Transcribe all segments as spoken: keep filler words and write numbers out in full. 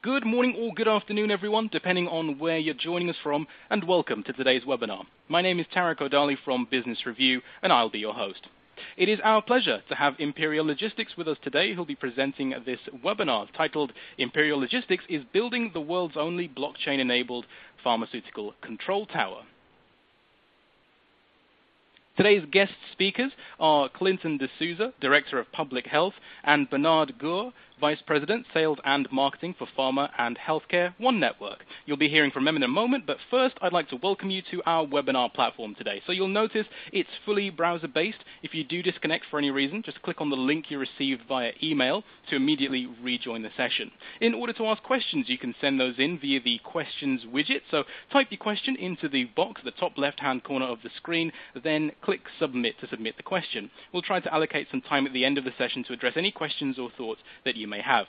Good morning or good afternoon, everyone, depending on where you're joining us from, and welcome to today's webinar. My name is Tarik O'Daly from Business Review, and I'll be your host. It is our pleasure to have Imperial Logistics with us today, who'll be presenting this webinar titled Imperial Logistics is Building the World's Only Blockchain-Enabled Pharmaceutical Control Tower. Today's guest speakers are Clinton D'Souza, Director of Public Health, and Bernard Gore, Vice President, Sales and Marketing for Pharma and Healthcare, One Network. You'll be hearing from them in a moment, but first I'd like to welcome you to our webinar platform today. So you'll notice it's fully browser-based. If you do disconnect for any reason, just click on the link you received via email to immediately rejoin the session. In order to ask questions, you can send those in via the questions widget. So type your question into the box at the top left-hand corner of the screen, then click Click Submit to submit the question. We'll try to allocate some time at the end of the session to address any questions or thoughts that you may have.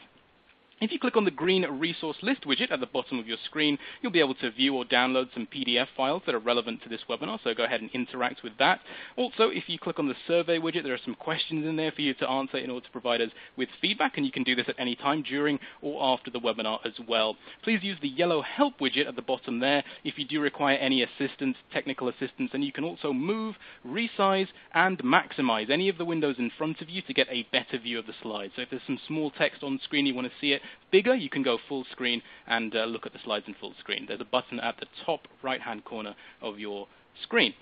If you click on the green resource list widget at the bottom of your screen, you'll be able to view or download some P D F files that are relevant to this webinar, so go ahead and interact with that. Also, if you click on the survey widget, there are some questions in there for you to answer in order to provide us with feedback, and you can do this at any time during or after the webinar as well. Please use the yellow help widget at the bottom there if you do require any assistance, technical assistance, and you can also move, resize, and maximize any of the windows in front of you to get a better view of the slides. So if there's some small text on screen, you want to see it bigger, you can go full screen and uh, look at the slides in full screen. There's a button at the top right-hand corner of your screen.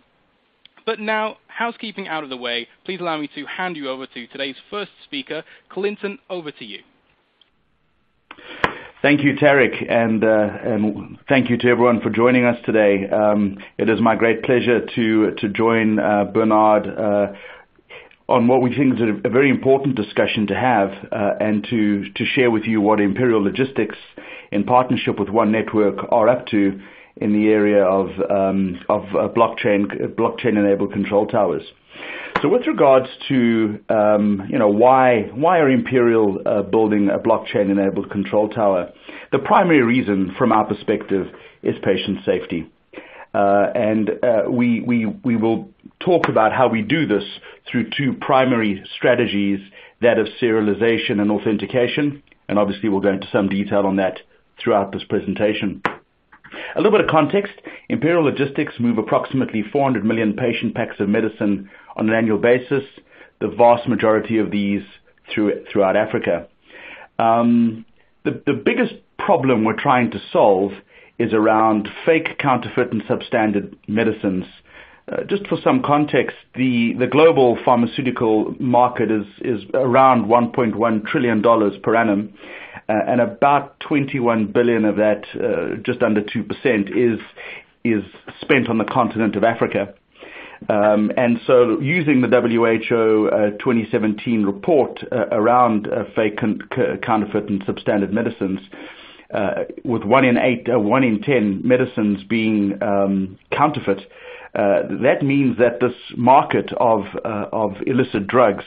But now, housekeeping out of the way, please allow me to hand you over to today's first speaker. Clinton, over to you. Thank you, Tarik, and, uh, and thank you to everyone for joining us today. Um, it is my great pleasure to, to join uh, Bernard uh, on what we think is a very important discussion to have uh, and to, to share with you what Imperial Logistics, in partnership with One Network, are up to in the area of, um, of uh, blockchain, blockchain-enabled control towers. So with regards to, um, you know, why, why are Imperial uh, building a blockchain-enabled control tower? The primary reason, from our perspective, is patient safety. Uh, and uh, we, we, we will talk about how we do this through two primary strategies, that of serialization and authentication, and obviously we'll go into some detail on that throughout this presentation. A little bit of context, Imperial Logistics move approximately four hundred million patient packs of medicine on an annual basis, the vast majority of these through, throughout Africa. Um, the, the biggest problem we're trying to solve is around fake, counterfeit, and substandard medicines. Uh, just for some context, the, the global pharmaceutical market is, is around one point one trillion dollars per annum, uh, and about twenty-one billion dollars of that, uh, just under two percent, is, is spent on the continent of Africa. Um, and so using the W H O uh, twenty seventeen report uh, around uh, fake, counterfeit, and substandard medicines, Uh, with one in eight, uh, one in ten medicines being um, counterfeit, uh, that means that this market of uh, of illicit drugs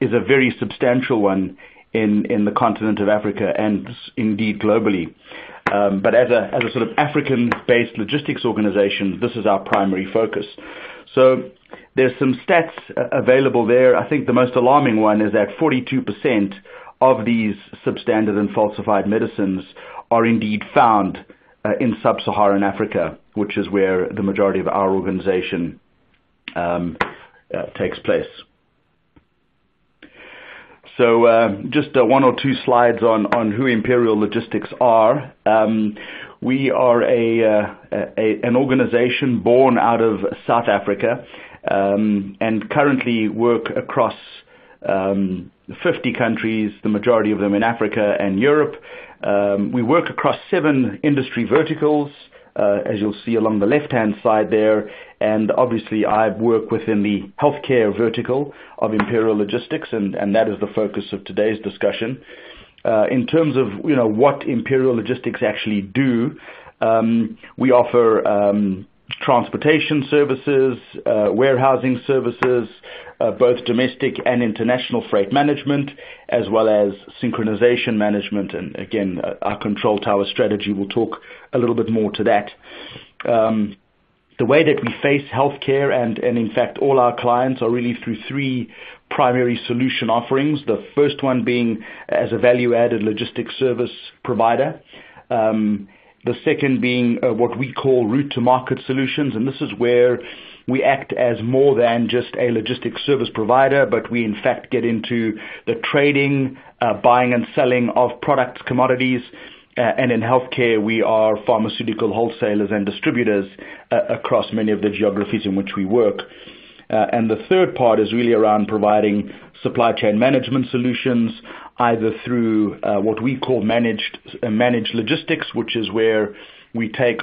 is a very substantial one in in the continent of Africa and indeed globally. Um, but as a as a sort of African-based logistics organization, this is our primary focus. So there's some stats uh, available there. I think the most alarming one is that forty-two percent of these substandard and falsified medicines are indeed found uh, in sub-Saharan Africa, which is where the majority of our organization um, uh, takes place. So uh, just uh, one or two slides on, on who Imperial Logistics are. Um, we are a, uh, a, an organization born out of South Africa um, and currently work across um, fifty countries, the majority of them in Africa and Europe. Um, we work across seven industry verticals, uh, as you'll see along the left-hand side there, and obviously I work within the healthcare vertical of Imperial Logistics, and, and that is the focus of today's discussion. Uh, in terms of, you know, what Imperial Logistics actually do, um, we offer um, transportation services, uh, warehousing services, uh, both domestic and international freight management, as well as synchronization management. And again, uh, our control tower strategy, we'll talk a little bit more to that. Um, the way that we face healthcare and, and in fact, all our clients are really through three primary solution offerings. The first one being as a value-added logistics service provider. Um, the second being uh, what we call route-to-market solutions, and this is where we act as more than just a logistics service provider, but we in fact get into the trading, uh, buying and selling of products, commodities, uh, and in healthcare we are pharmaceutical wholesalers and distributors uh, across many of the geographies in which we work. Uh, and the third part is really around providing supply chain management solutions, either through uh, what we call managed uh, managed logistics, which is where we take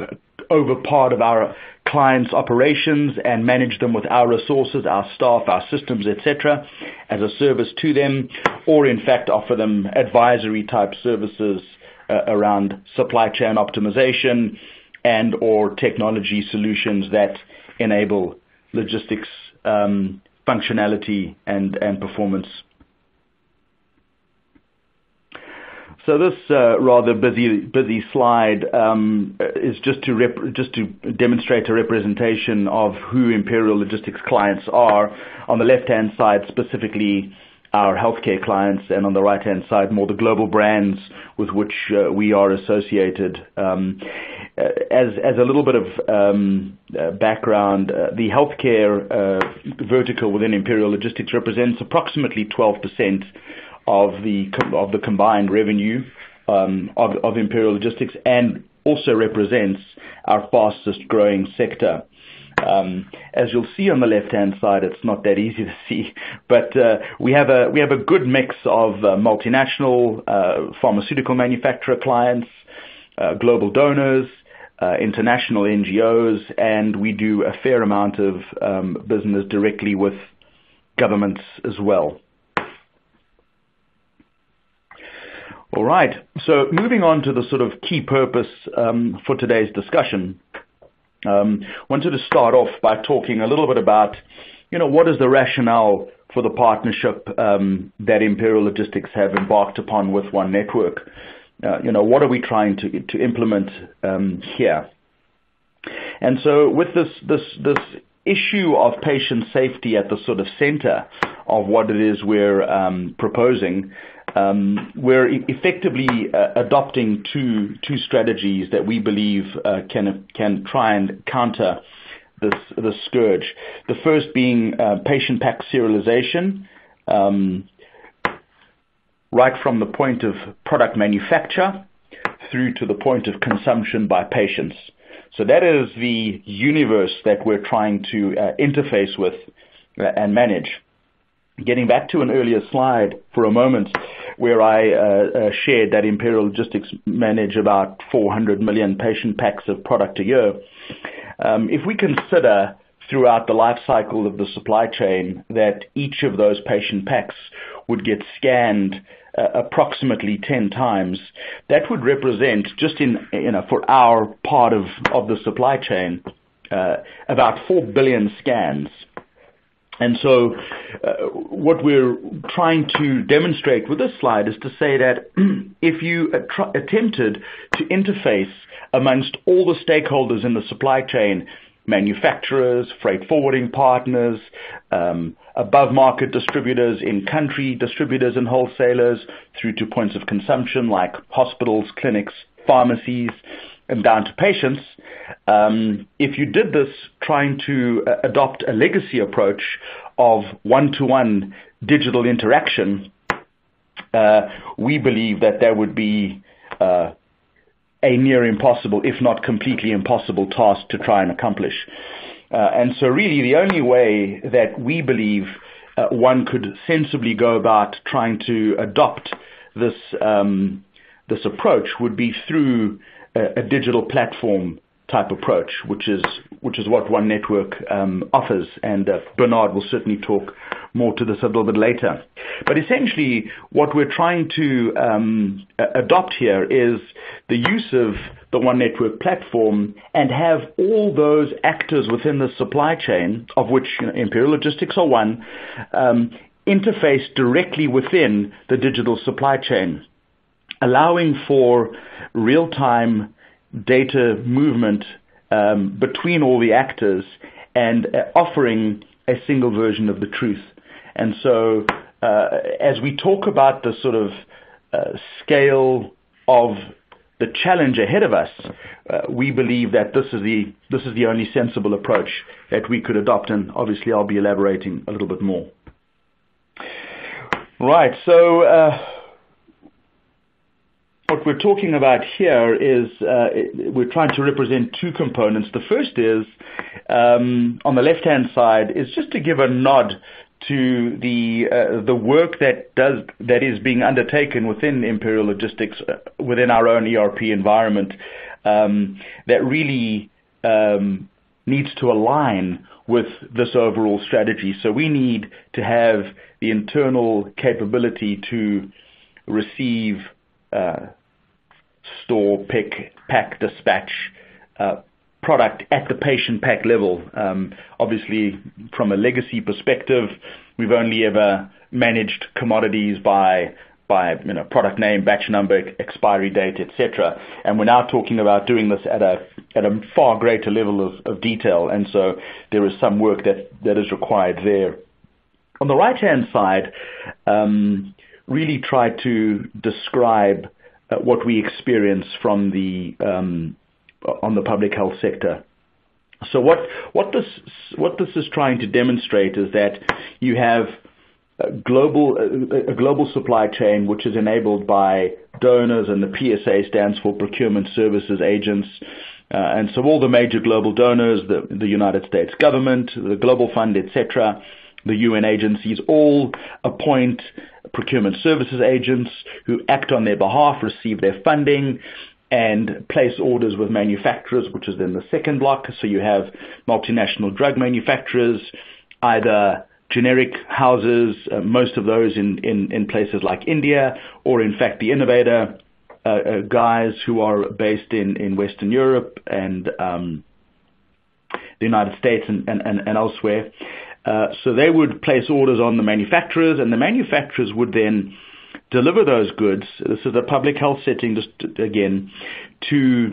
over part of our clients' operations and manage them with our resources, our staff, our systems, et cetera, as a service to them, or in fact offer them advisory-type services uh, around supply chain optimization and or technology solutions that enable logistics um, functionality and, and performance. So this uh, rather busy busy slide um, is just to rep just to demonstrate a representation of who Imperial Logistics clients are. On the left-hand side, specifically our healthcare clients, and on the right-hand side, more the global brands with which uh, we are associated. Um, as as a little bit of um, uh, background, uh, the healthcare uh, vertical within Imperial Logistics represents approximately twelve percent. Of the of the combined revenue um, of, of Imperial Logistics, and also represents our fastest growing sector. Um, as you'll see on the left-hand side, it's not that easy to see, but uh, we have a we have a good mix of uh, multinational uh, pharmaceutical manufacturer clients, uh, global donors, uh, international N G Os, and we do a fair amount of um, business directly with governments as well. All right, so moving on to the sort of key purpose um, for today's discussion, um, wanted to start off by talking a little bit about, you know, what is the rationale for the partnership um, that Imperial Logistics have embarked upon with One Network? Uh, you know, what are we trying to to implement um, here? And so, with this this this issue of patient safety at the sort of center of what it is we're um, proposing. Um, we're effectively uh, adopting two two strategies that we believe uh, can can try and counter this this scourge. The first being uh, patient pack serialization, um, right from the point of product manufacture through to the point of consumption by patients. So that is the universe that we're trying to uh, interface with uh, and manage. Getting back to an earlier slide for a moment where I uh, uh, shared that Imperial Logistics manage about four hundred million patient packs of product a year. Um, if we consider throughout the life cycle of the supply chain that each of those patient packs would get scanned uh, approximately ten times, that would represent just in, you know, for our part of, of the supply chain, uh, about four billion scans. And so uh, what we're trying to demonstrate with this slide is to say that if you att attempted to interface amongst all the stakeholders in the supply chain, manufacturers, freight forwarding partners, um, above-market distributors, in-country distributors and wholesalers, through to points of consumption like hospitals, clinics, pharmacies, and down to patients, um, if you did this trying to uh, adopt a legacy approach of one-to-one digital interaction, uh, we believe that that would be uh, a near impossible, if not completely impossible, task to try and accomplish. Uh, and so really the only way that we believe uh, one could sensibly go about trying to adopt this, um, this approach would be through a digital platform type approach, which is which is what One Network um, offers, and uh, Bernard will certainly talk more to this a little bit later. But essentially, what we're trying to um, adopt here is the use of the One Network platform and have all those actors within the supply chain, of which, you know, Imperial Logistics are one, um, interface directly within the digital supply chain, allowing for real-time data movement um, between all the actors and uh, offering a single version of the truth. And so uh, as we talk about the sort of uh, scale of the challenge ahead of us, uh, we believe that this is the this is the only sensible approach that we could adopt, and obviously I'll be elaborating a little bit more. Right, so uh, what we're talking about here is uh, we're trying to represent two components. The first is, um, on the left-hand side, is just to give a nod to the uh, the work that does that is being undertaken within Imperial Logistics, uh, within our own E R P environment, um, that really um, needs to align with this overall strategy. So we need to have the internal capability to receive, uh, store, pick, pack, dispatch, uh, product at the patient pack level. Um, obviously, from a legacy perspective, we've only ever managed commodities by by you know product name, batch number, expiry date, et cetera. And we're now talking about doing this at a at a far greater level of, of detail. And so there is some work that that is required there. On the right hand side, um, really try to describe uh, what we experience from the um, on the public health sector. So what what this what this is trying to demonstrate is that you have a global a global supply chain which is enabled by donors, and the P S A stands for Procurement Services Agents, uh, and so all the major global donors, the the United States government, the Global Fund, et cetera, the U N agencies, all appoint procurement services agents who act on their behalf, receive their funding, and place orders with manufacturers, which is then the second block. So you have multinational drug manufacturers, either generic houses, uh, most of those in, in, in places like India, or in fact the innovator uh, uh, guys who are based in, in Western Europe and um, the United States and, and, and, and elsewhere. Uh, so they would place orders on the manufacturers, and the manufacturers would then deliver those goods, this is a public health setting just again, to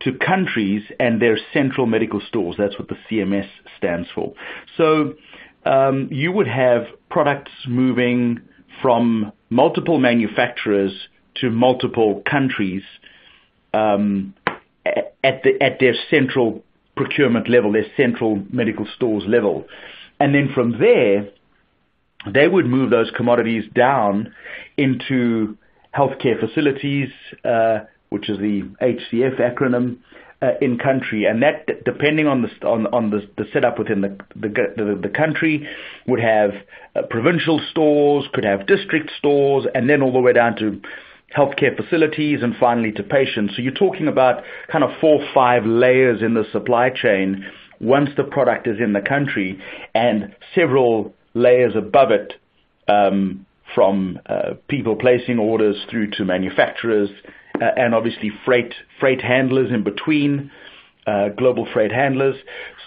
to countries and their central medical stores. That's what the C M S stands for. So um, you would have products moving from multiple manufacturers to multiple countries um, at, the, at their central procurement level, their central medical stores level. And then from there, they would move those commodities down into healthcare facilities, uh, which is the H C F acronym, uh, in country, and that, depending on the on, on the, the setup within the the, the, the country, would have uh, provincial stores, could have district stores, and then all the way down to healthcare facilities, and finally to patients. So you're talking about kind of four, five layers in the supply chain once the product is in the country, and several layers above it, um, from uh, people placing orders through to manufacturers, uh, and obviously freight freight handlers in between, uh, global freight handlers.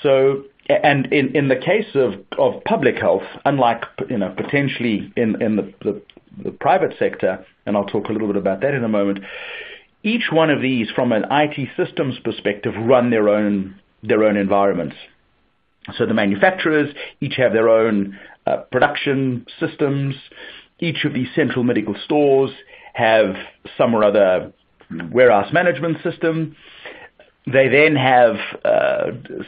So, and in, in the case of, of public health, unlike you know potentially in in the, the the private sector, and I'll talk a little bit about that in a moment, each one of these, from an I T systems perspective, run their own their own environments. So the manufacturers each have their own uh, production systems. Each of these central medical stores have some or other warehouse management system. They then have uh,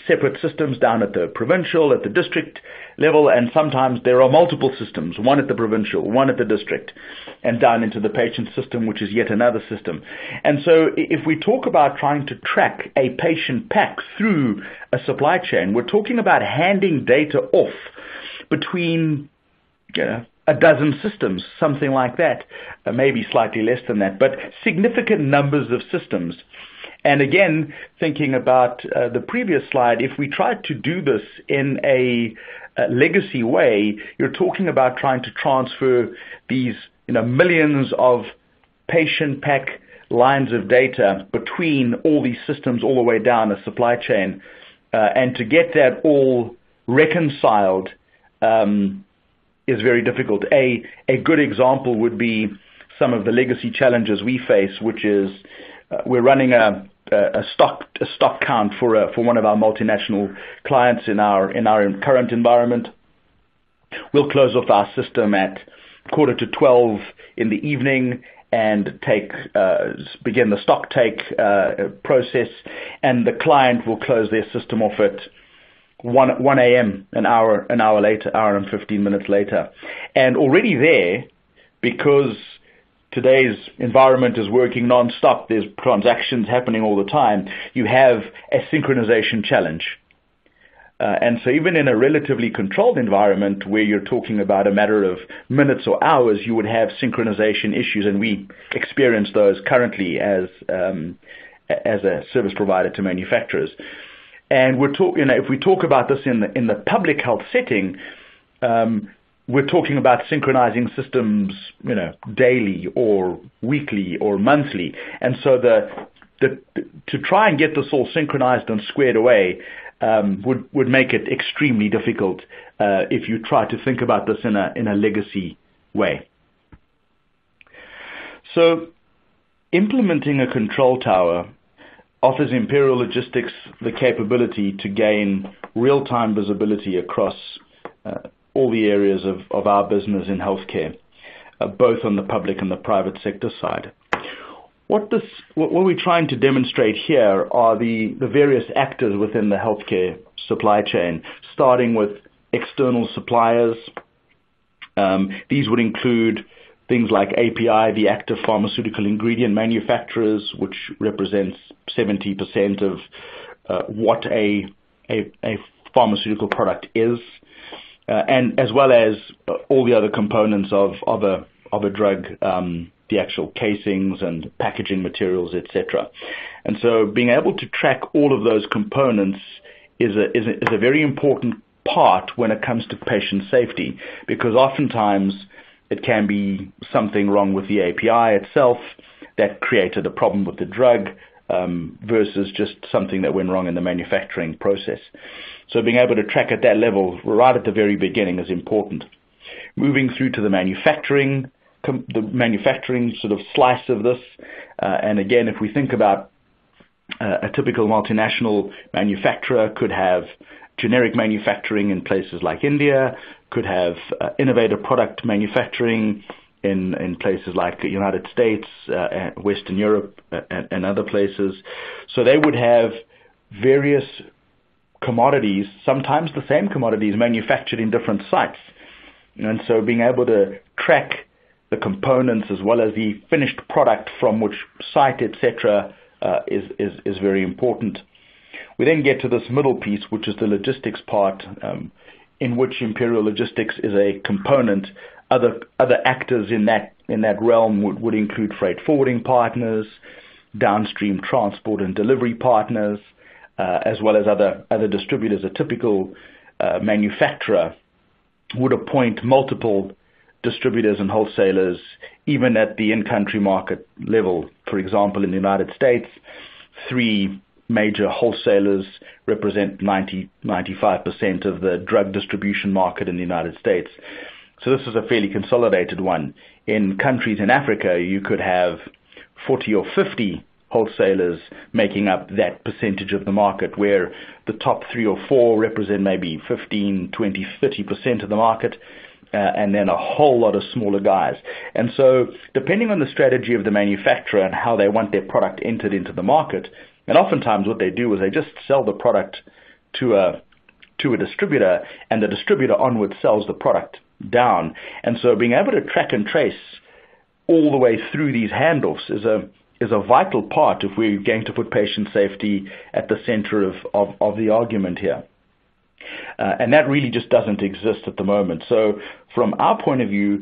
separate systems down at the provincial, at the district level, and sometimes there are multiple systems, one at the provincial, one at the district, and down into the patient system, which is yet another system. And so if we talk about trying to track a patient pack through a supply chain, we're talking about handing data off between, you know, a dozen systems, something like that, uh, maybe slightly less than that, but significant numbers of systems. And again, thinking about uh, the previous slide, if we tried to do this in a, a legacy way, you're talking about trying to transfer these you know, millions of patient pack lines of data between all these systems all the way down a supply chain. Uh, and to get that all reconciled um, is very difficult. A, a good example would be some of the legacy challenges we face, which is uh, we're running a A stock, a stock count for a, for one of our multinational clients in our in our current environment. We'll close off our system at quarter to twelve in the evening and take uh, begin the stock take uh, process, and the client will close their system off at one a m an hour an hour later, hour and fifteen minutes later. And already there, because today's environment is working non-stop, there's transactions happening all the time, you have a synchronization challenge. Uh, and so even in a relatively controlled environment where you're talking about a matter of minutes or hours, you would have synchronization issues, and we experience those currently as um, as a service provider to manufacturers. And we're talk, you know, if we talk about this in the in the public health setting, um, we're talking about synchronizing systems, you know, daily or weekly or monthly. And so the, the to try and get this all synchronized and squared away Um, would would make it extremely difficult uh, if you try to think about this in a in a legacy way. So, implementing a control tower offers Imperial Logistics the capability to gain real-time visibility across uh, all the areas of, of our business in healthcare, uh, both on the public and the private sector side. What, this, what we're trying to demonstrate here are the, the various actors within the healthcare supply chain, starting with external suppliers. Um, these would include things like A P I, the active pharmaceutical ingredient manufacturers, which represents seventy percent of uh, what a, a, a pharmaceutical product is, uh, and as well as all the other components of, of, a, of a drug, um the actual casings and packaging materials, et cetera. And so being able to track all of those components is a, is, a, is a very important part when it comes to patient safety, because oftentimes it can be something wrong with the A P I itself that created a problem with the drug um, versus just something that went wrong in the manufacturing process. So being able to track at that level right at the very beginning is important. Moving through to the manufacturing the manufacturing sort of slice of this, uh, and again, if we think about uh, a typical multinational manufacturer, could have generic manufacturing in places like India, could have uh, innovative product manufacturing in, in places like the United States, uh, Western Europe, uh, and, and other places. So they would have various commodities, sometimes the same commodities, manufactured in different sites. And so being able to track the components as well as the finished product from which site, et cetera, uh, is, is, is very important. We then get to this middle piece, which is the logistics part, um, in which Imperial Logistics is a component. Other other actors in that in that realm would, would include freight forwarding partners, downstream transport and delivery partners, uh, as well as other other distributors. A typical uh, manufacturer would appoint multiple distributors and wholesalers, even at the in-country market level. For example, in the United States, three major wholesalers represent ninety, ninety-five percent of the drug distribution market in the United States. So this is a fairly consolidated one. In countries in Africa, you could have forty or fifty wholesalers making up that percentage of the market, where the top three or four represent maybe fifteen, twenty, thirty percent of the market, Uh, and then a whole lot of smaller guys. And so depending on the strategy of the manufacturer and how they want their product entered into the market, and oftentimes what they do is they just sell the product to a, to a distributor, and the distributor onward sells the product down. And so being able to track and trace all the way through these handoffs is a, is a vital part if we're going to put patient safety at the center of, of, of the argument here. Uh, and that really just doesn't exist at the moment. So from our point of view,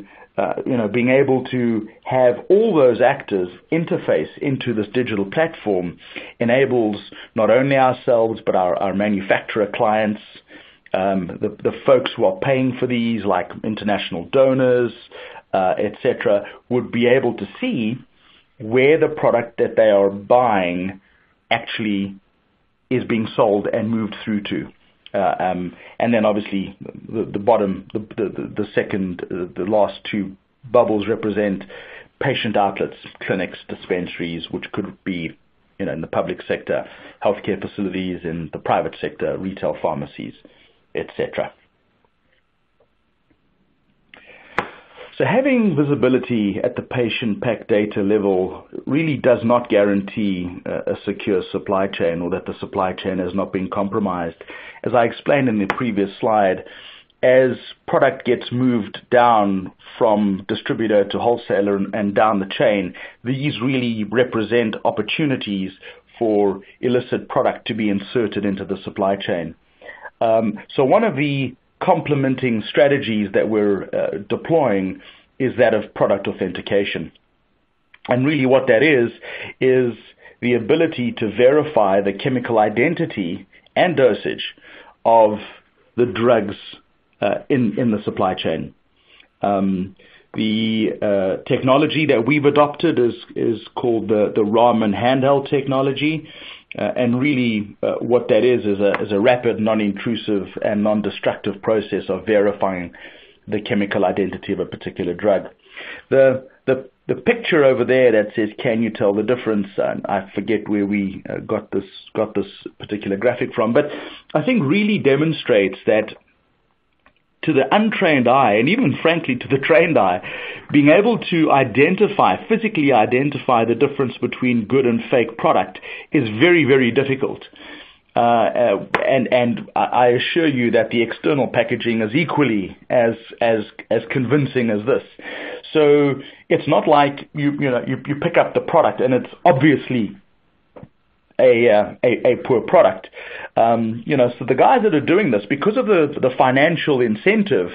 uh, you know, being able to have all those actors interface into this digital platform enables not only ourselves but our, our manufacturer clients, um, the, the folks who are paying for these, like international donors, uh, et cetera, would be able to see where the product that they are buying actually is being sold and moved through to. Uh, um, and then obviously the, the bottom, the, the, the second, uh, the last two bubbles represent patient outlets, clinics, dispensaries, which could be, you know, in the public sector, healthcare facilities, in the private sector, retail pharmacies, et cetera. So having visibility at the patient pack data level really does not guarantee a secure supply chain, or that the supply chain has not been compromised. As I explained in the previous slide, as product gets moved down from distributor to wholesaler and down the chain, these really represent opportunities for illicit product to be inserted into the supply chain. Um, so one of the complementing strategies that we're uh, deploying is that of product authentication. And really what that is, is the ability to verify the chemical identity and dosage of the drugs uh, in, in the supply chain. Um, the uh, technology that we've adopted is, is called the, the Raman handheld technology. Uh, and really uh, what that is is a, is a rapid, non-intrusive and non-destructive process of verifying the chemical identity of a particular drug. The, the, the picture over there that says, can you tell the difference? And I forget where we uh, got this, got this particular graphic from, but I think really demonstrates that to the untrained eye, and even frankly to the trained eye, being able to identify, physically identify the difference between good and fake product is very, very difficult. Uh, uh, and, and I assure you that the external packaging is equally as, as, as convincing as this. So it's not like you, you know, you, you pick up the product and it's obviously A, uh, a, a poor product. Um, you know, so the guys that are doing this, because of the, the financial incentive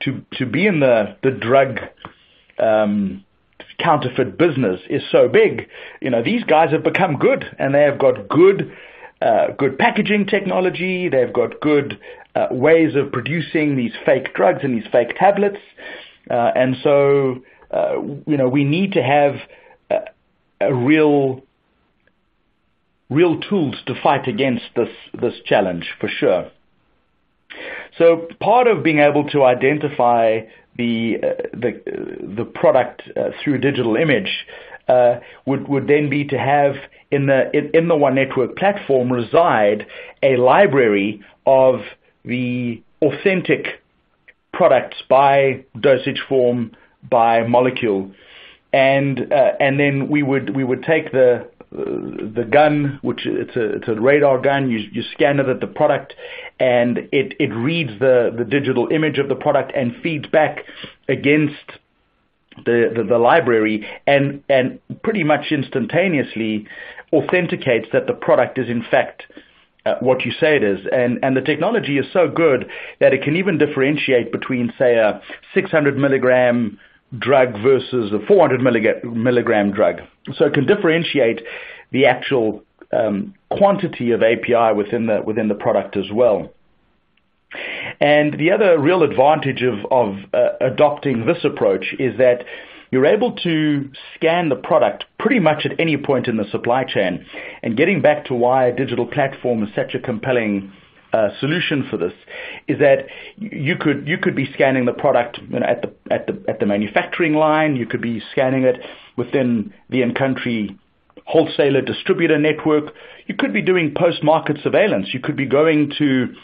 to, to be in the, the drug um, counterfeit business is so big, you know, these guys have become good, and they have got good, uh, good packaging technology, they've got good uh, ways of producing these fake drugs and these fake tablets. Uh, and so, uh, you know, we need to have a, a real... real tools to fight against this, this challenge, for sure. So part of being able to identify the, uh, the, uh, the product uh, through digital image uh, would, would then be to have in the, in, in the One Network platform reside a library of the authentic products by dosage form, by molecule. And, uh, and then we would, we would take the, the gun, which it's a, it's a radar gun, you, you scan it at the product, and it, it reads the, the digital image of the product and feeds back against the, the, the library, and, and pretty much instantaneously authenticates that the product is in fact uh, what you say it is. And, and the technology is so good that it can even differentiate between, say, a six hundred milligram drug versus a four hundred milligram drug. So it can differentiate the actual um, quantity of A P I within the, within the product as well. And the other real advantage of, of uh, adopting this approach is that you're able to scan the product pretty much at any point in the supply chain. And getting back to why a digital platform is such a compelling Uh, solution for this is that you could you could be scanning the product, you know, at the at the at the manufacturing line. You could be scanning it within the in-country wholesaler distributor network. You could be doing post-market surveillance. You could be going to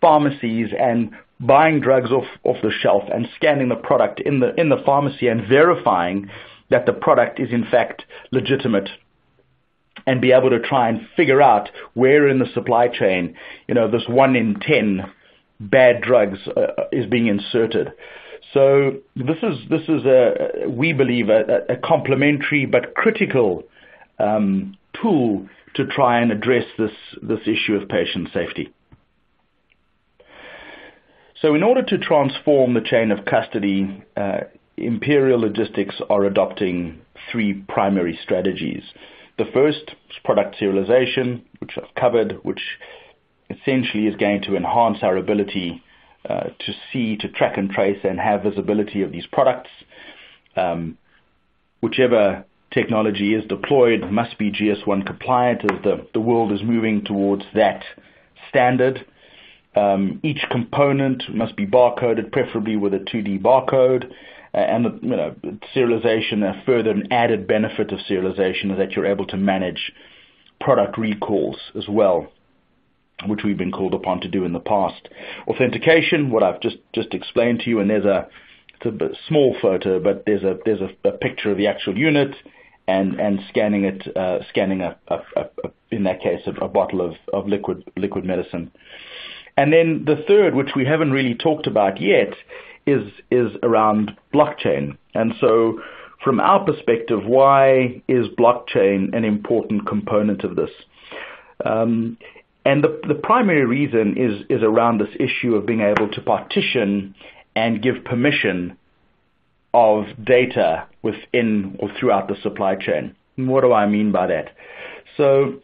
pharmacies and buying drugs off off the shelf and scanning the product in the in the pharmacy and verifying that the product is in fact legitimate, and be able to try and figure out where in the supply chain, you know, this one in ten bad drugs uh, is being inserted. So this is, this is a, we believe, a, a complementary but critical um, tool to try and address this, this issue of patient safety. So in order to transform the chain of custody, uh, Imperial Logistics are adopting three primary strategies. The first is product serialization, which I've covered, which essentially is going to enhance our ability uh, to see, to track and trace and have visibility of these products. Um, whichever technology is deployed must be G S one compliant, as the, the world is moving towards that standard. Um, each component must be barcoded, preferably with a two D barcode. Uh, and the, you know, serialization, a further an added benefit of serialization is that you're able to manage product recalls as well, which we've been called upon to do in the past. Authentication, what I've just, just explained to you, and there's a it's a small photo, but there's a there's a, a picture of the actual unit, and and scanning it, uh, scanning a, a, a, a in that case a, a bottle of, of liquid liquid medicine. And then the third, which we haven't really talked about yet, is is around blockchain. And so, from our perspective, why is blockchain an important component of this? Um, and the, the primary reason is is around this issue of being able to partition and give permission of data within or throughout the supply chain. And what do I mean by that? So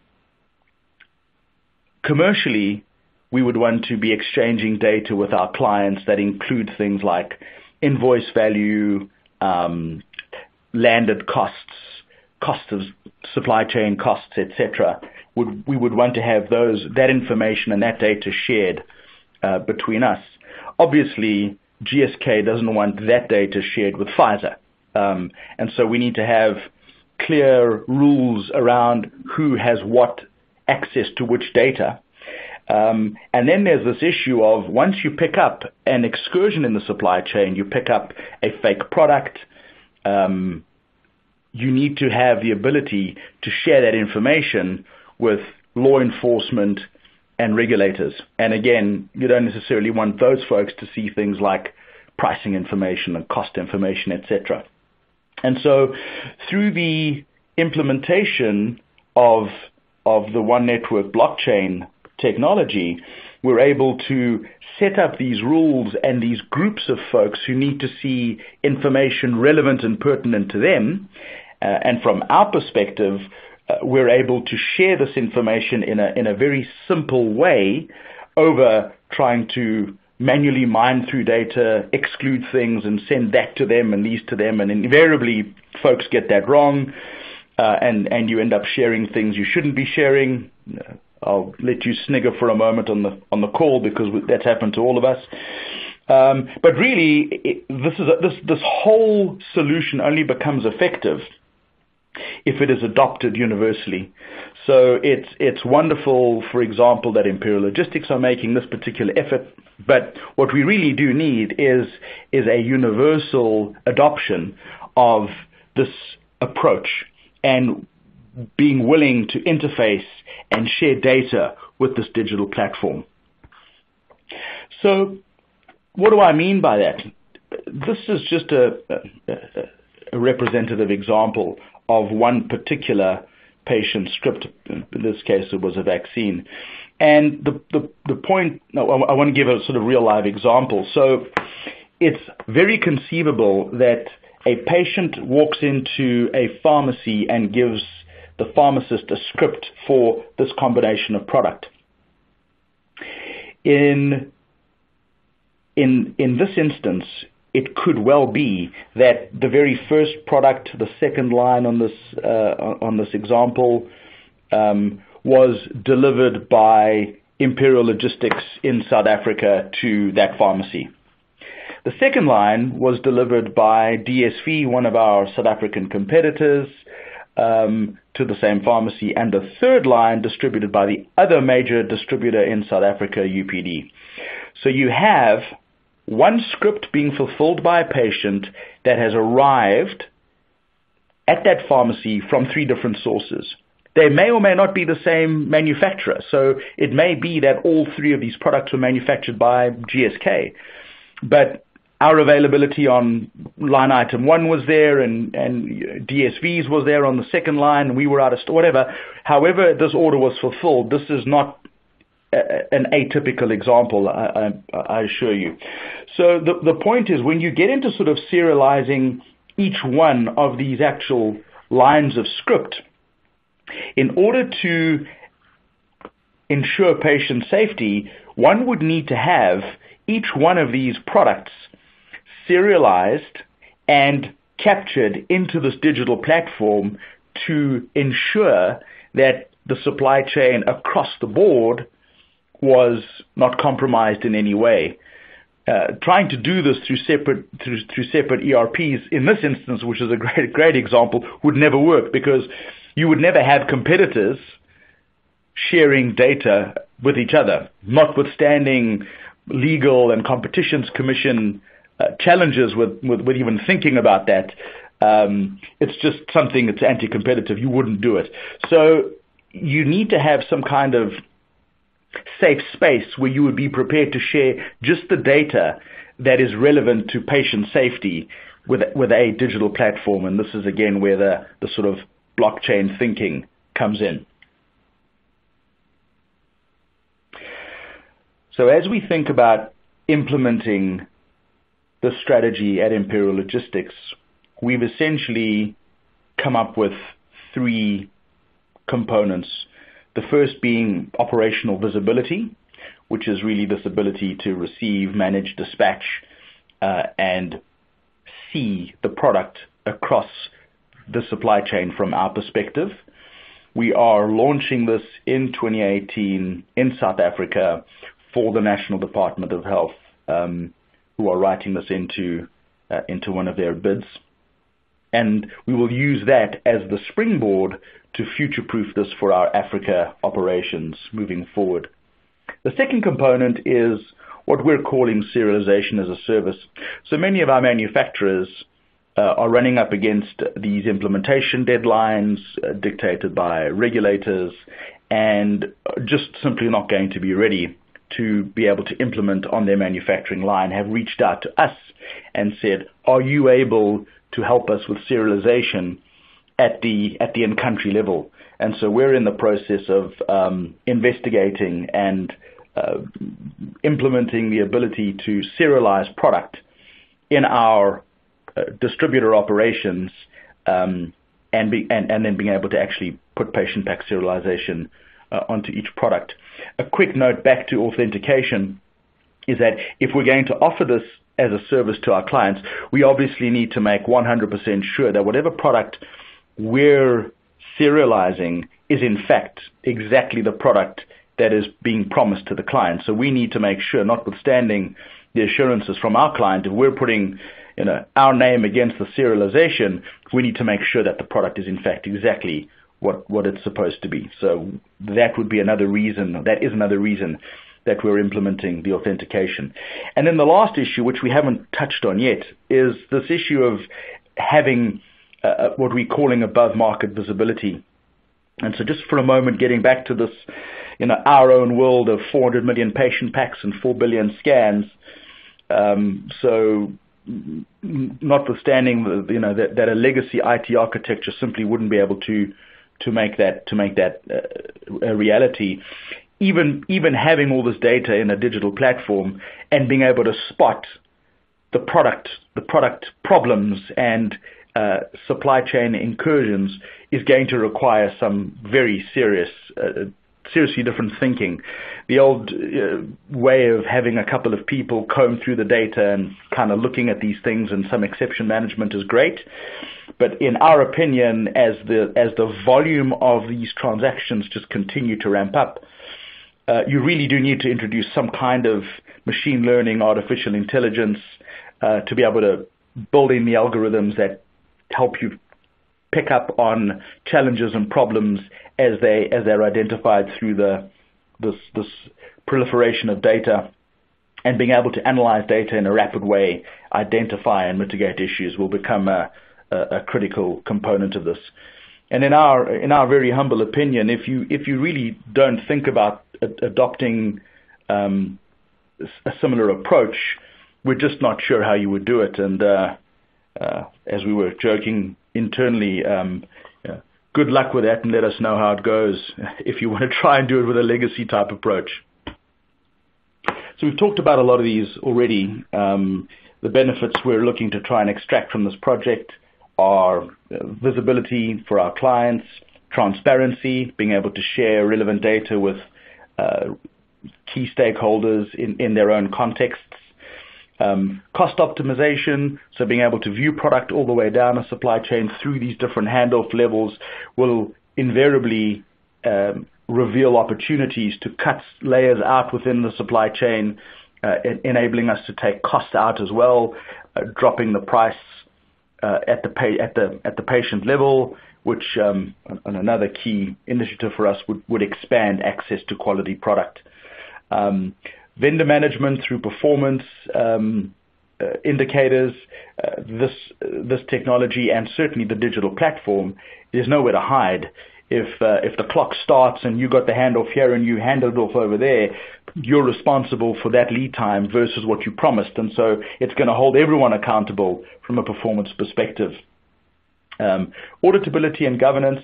commercially, we would want to be exchanging data with our clients that include things like invoice value, um, landed costs, cost of supply chain costs, et cetera. Would, we would want to have those that information and that data shared uh, between us. Obviously, G S K doesn't want that data shared with Pfizer. Um, and so we need to have clear rules around who has what access to which data. Um, and then there's this issue of once you pick up an excursion in the supply chain, you pick up a fake product, um, you need to have the ability to share that information with law enforcement and regulators. And again, you don't necessarily want those folks to see things like pricing information and cost information, et cetera. And so through the implementation of, of the One Network blockchain technology, we're able to set up these rules and these groups of folks who need to see information relevant and pertinent to them. Uh, and from our perspective, Uh, we're able to share this information in a in a very simple way over trying to manually mine through data, exclude things and send that to them and these to them. And invariably, folks get that wrong, uh, and, and you end up sharing things you shouldn't be sharing. I'll let you snigger for a moment on the on the call because that's happened to all of us. Um, but really, it, this, is a, this, this whole solution only becomes effective if it is adopted universally. So it's it's wonderful, for example, that Imperial Logistics are making this particular effort, but what we really do need is is a universal adoption of this approach and being willing to interface and share data with this digital platform. So what do I mean by that? This is just a, a, a representative example of one particular patient script. In this case, it was a vaccine. And the, the, the point, no, I, I want to give a sort of real live example. So it's very conceivable that a patient walks into a pharmacy and gives the pharmacist a script for this combination of product. In, in, in this instance, it could well be that the very first product, the second line on this uh, on this example, um, was delivered by Imperial Logistics in South Africa to that pharmacy. The second line was delivered by D S V, one of our South African competitors, um, to the same pharmacy, and the third line distributed by the other major distributor in South Africa, U P D. So you have one script being fulfilled by a patient that has arrived at that pharmacy from three different sources. They may or may not be the same manufacturer. So it may be that all three of these products were manufactured by G S K. But our availability on line item one was there, and, and D S V's was there on the second line. We were out of store, whatever. However this order was fulfilled, this is not an atypical example, I, I, I assure you. So the, the point is, when you get into sort of serializing each one of these actual lines of script, in order to ensure patient safety, one would need to have each one of these products serialized and captured into this digital platform to ensure that the supply chain across the board was not compromised in any way. Uh, trying to do this through separate through, through separate E R Ps in this instance, which is a great great example, would never work because you would never have competitors sharing data with each other, notwithstanding legal and competitions commission uh, challenges with, with, with even thinking about that. Um, it's just something that's anti-competitive. You wouldn't do it. So you need to have some kind of safe space where you would be prepared to share just the data that is relevant to patient safety with, with a digital platform. And this is, again, where the, the sort of blockchain thinking comes in. So as we think about implementing the strategy at Imperial Logistics, we've essentially come up with three components. The first being operational visibility, which is really this ability to receive, manage, dispatch, uh, and see the product across the supply chain from our perspective. We are launching this in twenty eighteen in South Africa for the National Department of Health, um, who are writing this into, uh, into one of their bids. And we will use that as the springboard to future-proof this for our Africa operations moving forward. The second component is what we're calling serialization as a service. So many of our manufacturers uh, are running up against these implementation deadlines uh, dictated by regulators and just simply not going to be ready to be able to implement on their manufacturing line, have reached out to us and said, are you able to help us with serialization at the at the in-country level? And so we're in the process of um, investigating and uh, implementing the ability to serialize product in our uh, distributor operations um, and, be, and, and then being able to actually put patient pack serialization uh, onto each product. A quick note back to authentication is that if we're going to offer this as a service to our clients, we obviously need to make one hundred percent sure that whatever product we're serializing is in fact exactly the product that is being promised to the client. So we need to make sure, notwithstanding the assurances from our client, if we're putting you know, our name against the serialization, we need to make sure that the product is in fact exactly what, what it's supposed to be. So that would be another reason, that is another reason that we're implementing the authentication. And then the last issue, which we haven't touched on yet, is this issue of having uh, what we're calling above-market visibility. And so just for a moment, getting back to this, you know, our own world of four hundred million patient packs and four billion scans, um, so notwithstanding the, you know, that, that a legacy I T architecture simply wouldn't be able to, to make that, to make that uh, a reality, Even even having all this data in a digital platform and being able to spot the product the product problems and uh, supply chain incursions is going to require some very serious, uh, seriously different thinking. The old uh, way of having a couple of people comb through the data and kind of looking at these things and some exception management is great, but in our opinion, as the as the volume of these transactions just continue to ramp up, Uh, you really do need to introduce some kind of machine learning, artificial intelligence uh, to be able to build in the algorithms that help you pick up on challenges and problems as they as they're identified through the this this proliferation of data, and being able to analyze data in a rapid way, identify and mitigate issues will become a, a, a critical component of this. And in our in our very humble opinion, if you if you really don't think about ad adopting um, a similar approach, we're just not sure how you would do it. And uh, uh, as we were joking internally, um, yeah, good luck with that, and let us know how it goes if you want to try and do it with a legacy type approach. So we've talked about a lot of these already. Um, the benefits we're looking to try and extract from this project are visibility for our clients, transparency, being able to share relevant data with uh, key stakeholders in, in their own contexts, um, cost optimization, so being able to view product all the way down a supply chain through these different handoff levels will invariably um, reveal opportunities to cut layers out within the supply chain, uh, enabling us to take cost out as well, uh, dropping the price Uh, at the pay, at the at the patient level, which um, on another key initiative for us would, would expand access to quality product, um, vendor management through performance, um, uh, indicators, uh, this this technology, and certainly the digital platform, there's nowhere to hide. If uh, if the clock starts and you got the handoff here and you hand it off over there, you're responsible for that lead time versus what you promised, and so it's going to hold everyone accountable from a performance perspective. Um, auditability and governance,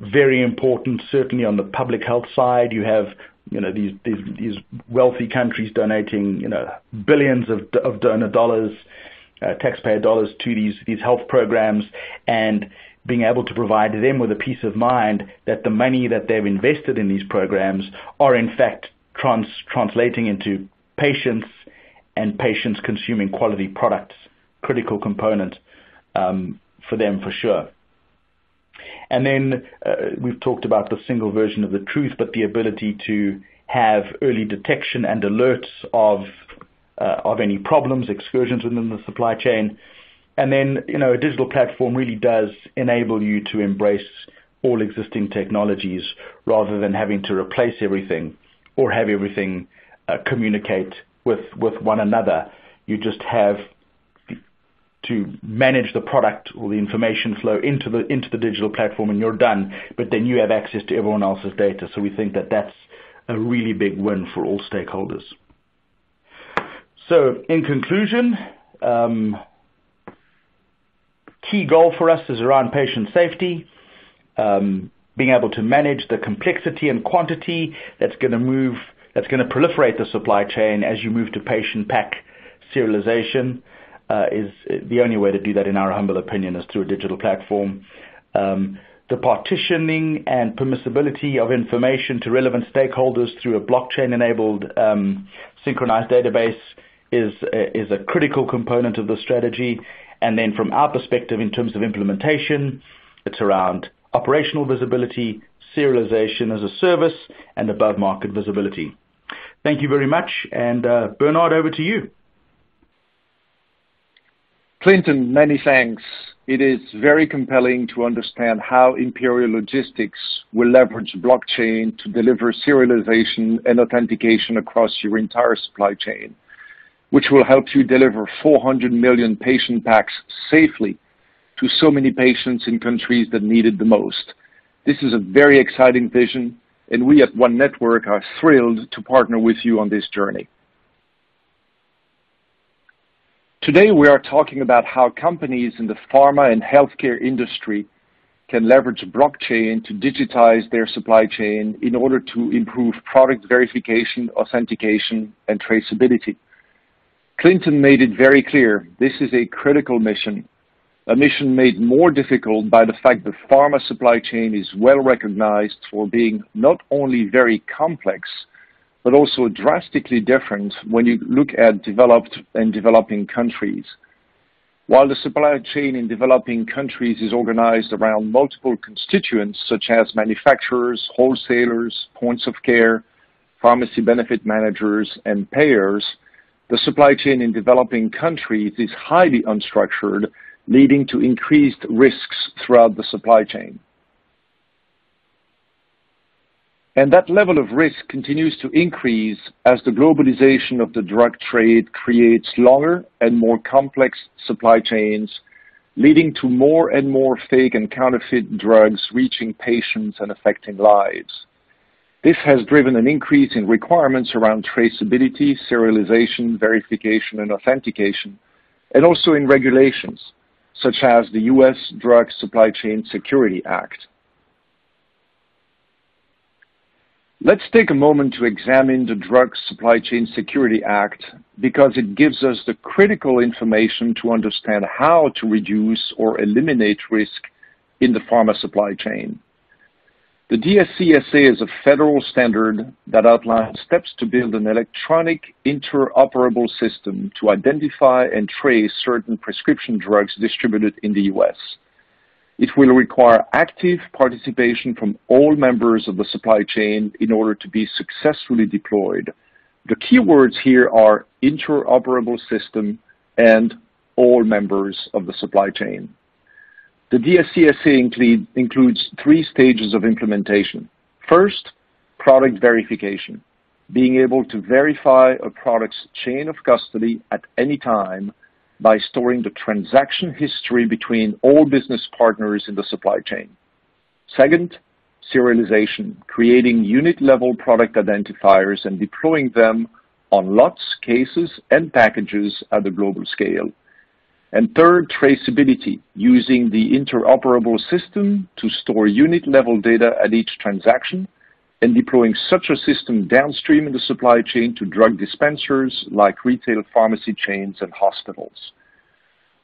very important. Certainly on the public health side, you have you know these these, these wealthy countries donating you know billions of of donor dollars, uh, taxpayer dollars to these these health programs, and being able to provide them with a peace of mind that the money that they've invested in these programs are in fact trans translating into patients and patients consuming quality products, critical component um, for them for sure. And then uh, we've talked about the single version of the truth, but the ability to have early detection and alerts of, uh, of any problems, excursions within the supply chain. And then, you know, a digital platform really does enable you to embrace all existing technologies rather than having to replace everything or have everything uh, communicate with, with one another. You just have to manage the product or the information flow into the, into the digital platform and you're done, but then you have access to everyone else's data. So we think that that's a really big win for all stakeholders. So in conclusion, um, key goal for us is around patient safety, um, being able to manage the complexity and quantity that's going to move, that's going to proliferate the supply chain as you move to patient pack serialization. Uh, is the only way to do that, in our humble opinion, is through a digital platform. Um, the partitioning and permissibility of information to relevant stakeholders through a blockchain-enabled um, synchronized database is is a critical component of the strategy. And then from our perspective, in terms of implementation, it's around operational visibility, serialization as a service, and above-market visibility. Thank you very much. And uh, Bernard, over to you. Clinton, many thanks. It is very compelling to understand how Imperial Logistics will leverage blockchain to deliver serialization and authentication across your entire supply chain, which will help you deliver four hundred million patient packs safely to so many patients in countries that need it the most. This is a very exciting vision, and we at One Network are thrilled to partner with you on this journey. Today we are talking about how companies in the pharma and healthcare industry can leverage blockchain to digitize their supply chain in order to improve product verification, authentication, and traceability. Clinton made it very clear this is a critical mission, a mission made more difficult by the fact that pharma supply chain is well recognized for being not only very complex, but also drastically different when you look at developed and developing countries. While the supply chain in developing countries is organized around multiple constituents such as manufacturers, wholesalers, points of care, pharmacy benefit managers, and payers, the supply chain in developing countries is highly unstructured, leading to increased risks throughout the supply chain. And that level of risk continues to increase as the globalization of the drug trade creates longer and more complex supply chains, leading to more and more fake and counterfeit drugs reaching patients and affecting lives. This has driven an increase in requirements around traceability, serialization, verification, and authentication, and also in regulations, such as the U S Drug Supply Chain Security Act. Let's take a moment to examine the Drug Supply Chain Security Act, because it gives us the critical information to understand how to reduce or eliminate risk in the pharma supply chain. The D S C S A is a federal standard that outlines steps to build an electronic interoperable system to identify and trace certain prescription drugs distributed in the U S. It will require active participation from all members of the supply chain in order to be successfully deployed. The key words here are interoperable system and all members of the supply chain. The D S C S A include, includes three stages of implementation. First, product verification. being able to verify a product's chain of custody at any time by storing the transaction history between all business partners in the supply chain. Second, serialization, creating unit-level product identifiers and deploying them on lots, cases, and packages at a global scale. And third, traceability, using the interoperable system to store unit-level data at each transaction and deploying such a system downstream in the supply chain to drug dispensers like retail pharmacy chains and hospitals.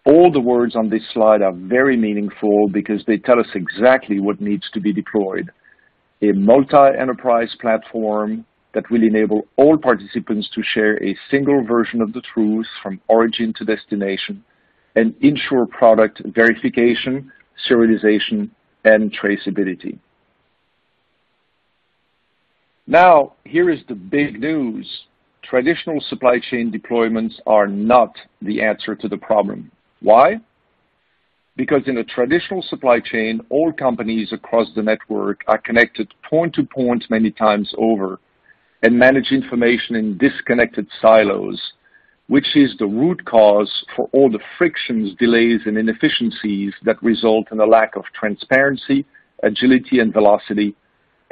All the words on this slide are very meaningful because they tell us exactly what needs to be deployed. A multi-enterprise platform that will enable all participants to share a single version of the truth from origin to destination and ensure product verification, serialization, and traceability. Now, here is the big news. Traditional supply chain deployments are not the answer to the problem. Why? Because in a traditional supply chain, all companies across the network are connected point to point many times over and manage information in disconnected silos, which is the root cause for all the frictions, delays, and inefficiencies that result in a lack of transparency, agility, and velocity,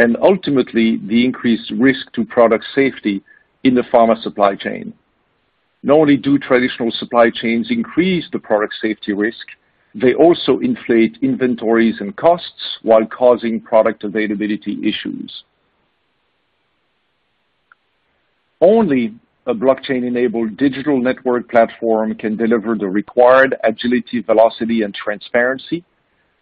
and ultimately the increased risk to product safety in the pharma supply chain. Not only do traditional supply chains increase the product safety risk, they also inflate inventories and costs while causing product availability issues. Only a blockchain-enabled digital network platform can deliver the required agility, velocity, and transparency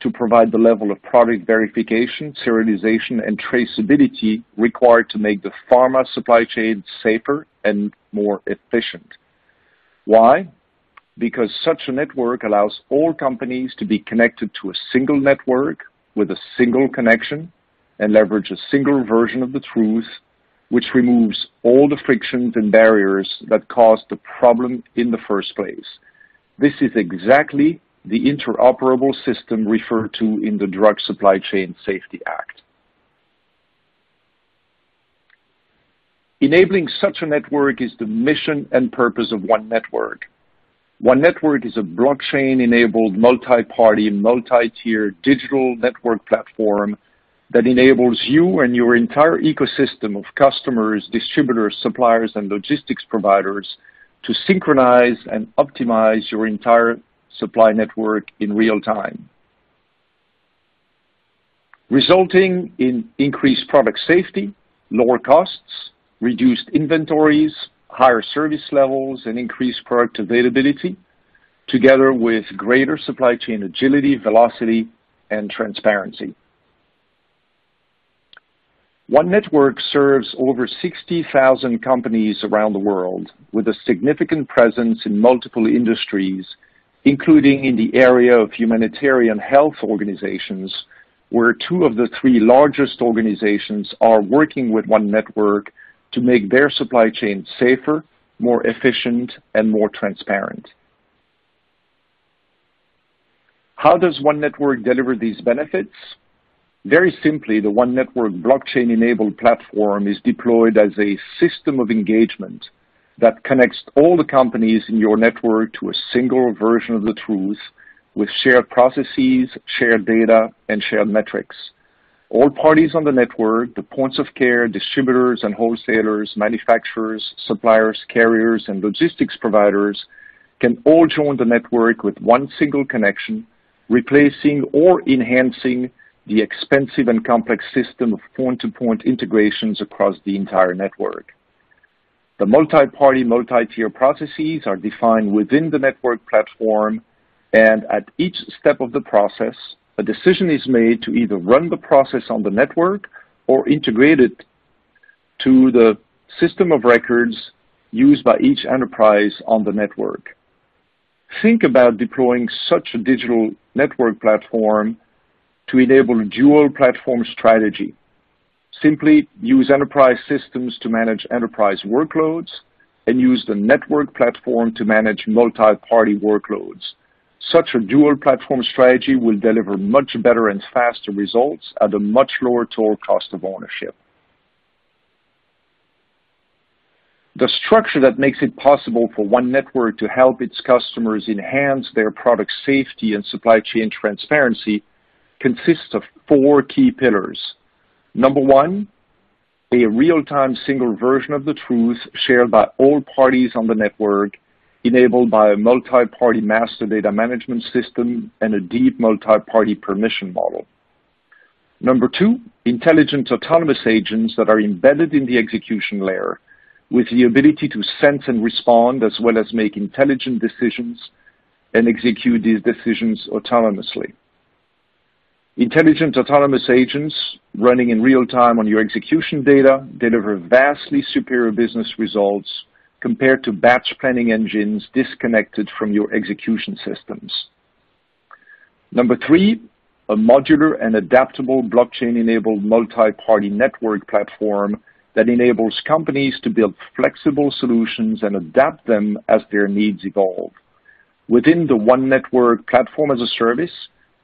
to provide the level of product verification, serialization, and traceability required to make the pharma supply chain safer and more efficient. Why? Because such a network allows all companies to be connected to a single network with a single connection and leverage a single version of the truth, which removes all the frictions and barriers that caused the problem in the first place. This is exactly the interoperable system referred to in the Drug Supply Chain Safety Act. Enabling such a network is the mission and purpose of One Network. One Network is a blockchain-enabled, multi-party, multi-tier digital network platform that enables you and your entire ecosystem of customers, distributors, suppliers, and logistics providers to synchronize and optimize your entire supply network in real time, resulting in increased product safety, lower costs, reduced inventories, higher service levels, and increased product availability, together with greater supply chain agility, velocity, and transparency. One Network serves over sixty thousand companies around the world with a significant presence in multiple industries, including in the area of humanitarian health organizations, where two of the three largest organizations are working with One Network to make their supply chain safer, more efficient, and more transparent. How does One Network deliver these benefits? Very simply, the One Network blockchain-enabled platform is deployed as a system of engagement that connects all the companies in your network to a single version of the truth with shared processes, shared data, and shared metrics. All parties on the network, the points of care, distributors and wholesalers, manufacturers, suppliers, carriers, and logistics providers can all join the network with one single connection, replacing or enhancing the expensive and complex system of point-to-point integrations across the entire network. The multi-party, multi-tier processes are defined within the network platform, and at each step of the process, a decision is made to either run the process on the network or integrate it to the system of records used by each enterprise on the network. Think about deploying such a digital network platform to enable a dual platform strategy. Simply use enterprise systems to manage enterprise workloads and use the network platform to manage multi-party workloads. Such a dual platform strategy will deliver much better and faster results at a much lower total cost of ownership. the structure that makes it possible for One Network to help its customers enhance their product safety and supply chain transparency consists of four key pillars. Number one, a real-time single version of the truth shared by all parties on the network, enabled by a multi-party master data management system and a deep multi-party permission model. Number two, intelligent autonomous agents that are embedded in the execution layer with the ability to sense and respond as well as make intelligent decisions and execute these decisions autonomously. Intelligent autonomous agents running in real time on your execution data deliver vastly superior business results compared to batch planning engines disconnected from your execution systems. Number three, a modular and adaptable blockchain-enabled multi-party network platform that enables companies to build flexible solutions and adapt them as their needs evolve. Within the One Network platform as a service,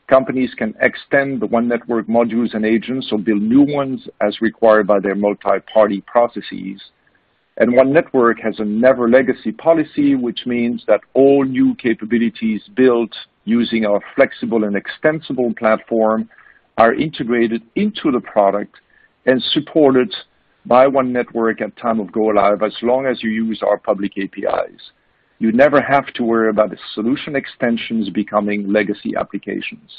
companies can extend the One Network modules and agents or build new ones as required by their multi-party processes. And One Network has a never legacy policy, which means that all new capabilities built using our flexible and extensible platform are integrated into the product and supported by One Network at time of go live as long as you use our public A P Is. You never have to worry about the solution extensions becoming legacy applications.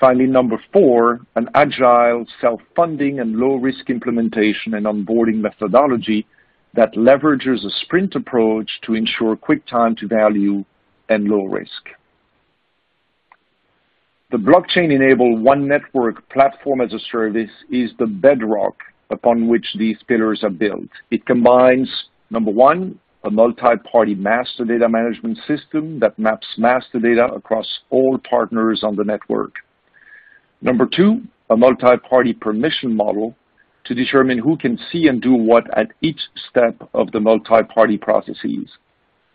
Finally, number four, an agile, self-funding and low-risk implementation and onboarding methodology that leverages a sprint approach to ensure quick time to value and low risk. The blockchain-enabled One Network platform as a service is the bedrock upon which these pillars are built. It combines, number one, a multi-party master data management system that maps master data across all partners on the network. Number two, a multi-party permission model to determine who can see and do what at each step of the multi-party processes.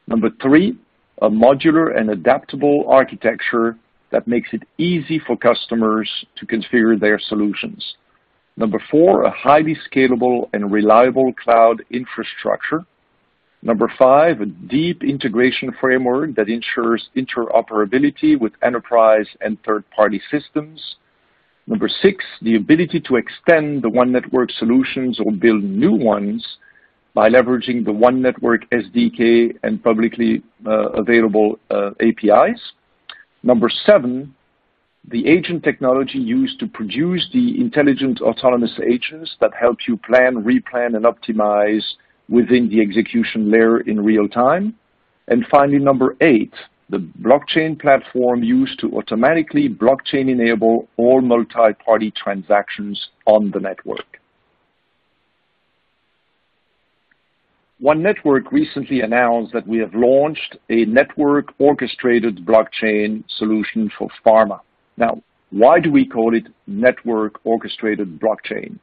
Number three, a modular and adaptable architecture that makes it easy for customers to configure their solutions. Number four, a highly scalable and reliable cloud infrastructure. Number five, a deep integration framework that ensures interoperability with enterprise and third-party systems. Number six, the ability to extend the One Network solutions or build new ones by leveraging the One Network S D K and publicly uh, available uh, A P Is. Number seven, the agent technology used to produce the intelligent autonomous agents that help you plan, replan, and optimize within the execution layer in real time. And finally, number eight, the blockchain platform used to automatically blockchain enable all multi-party transactions on the network. One Network recently announced that we have launched a network orchestrated blockchain solution for pharma. Now, why do we call it network orchestrated blockchain?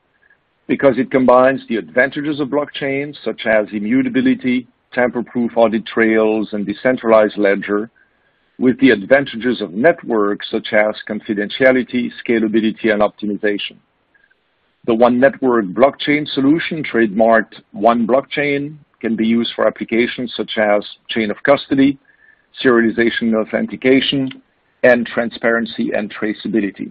Because it combines the advantages of blockchain, such as immutability, tamper-proof audit trails, and decentralized ledger, with the advantages of networks, such as confidentiality, scalability, and optimization. The One Network blockchain solution, trademarked One Blockchain, can be used for applications such as chain of custody, serialization authentication, and transparency and traceability.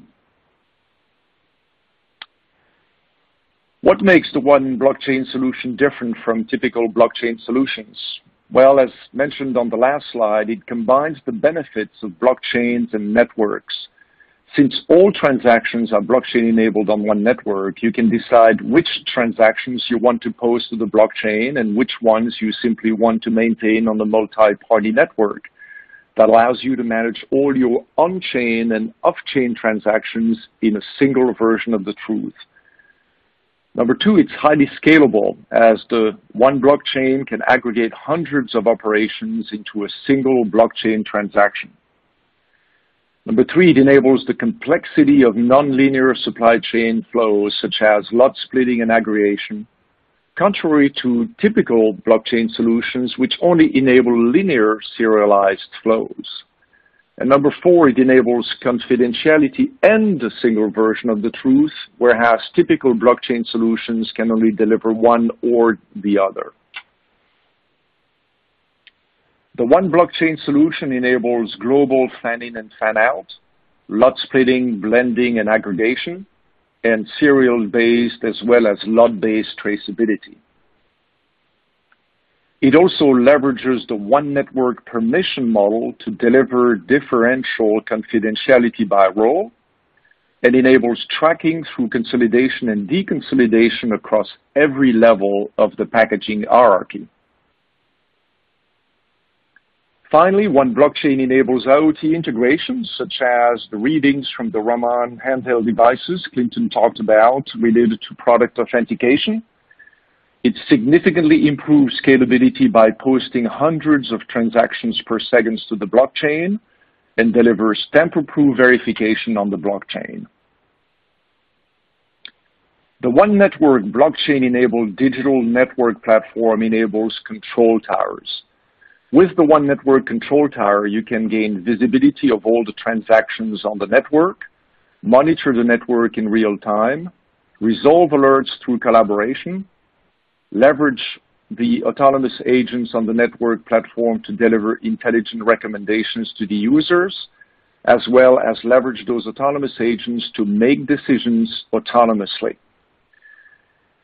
What makes the One Blockchain solution different from typical blockchain solutions? Well, as mentioned on the last slide, it combines the benefits of blockchains and networks. Since all transactions are blockchain-enabled on One Network, you can decide which transactions you want to post to the blockchain and which ones you simply want to maintain on the multi-party network. That allows you to manage all your on-chain and off-chain transactions in a single version of the truth. Number two, it's highly scalable, as the One Blockchain can aggregate hundreds of operations into a single blockchain transaction. Number three, it enables the complexity of nonlinear supply chain flows, such as lot splitting and aggregation, contrary to typical blockchain solutions, which only enable linear serialized flows. And number four, it enables confidentiality and a single version of the truth, whereas typical blockchain solutions can only deliver one or the other. The one blockchain solution enables global fan-in and fan-out, lot splitting, blending, and aggregation, and serial-based as well as lot-based traceability. It also leverages the One Network permission model to deliver differential confidentiality by role and enables tracking through consolidation and deconsolidation across every level of the packaging hierarchy. Finally, One Blockchain enables IoT integrations, such as the readings from the Raman handheld devices Clinton talked about related to product authentication. It significantly improves scalability by posting hundreds of transactions per second to the blockchain and delivers tamper-proof verification on the blockchain. The One Network blockchain-enabled digital network platform enables control towers. With the One Network control tower, you can gain visibility of all the transactions on the network, monitor the network in real time, resolve alerts through collaboration, leverage the autonomous agents on the network platform to deliver intelligent recommendations to the users, as well as leverage those autonomous agents to make decisions autonomously.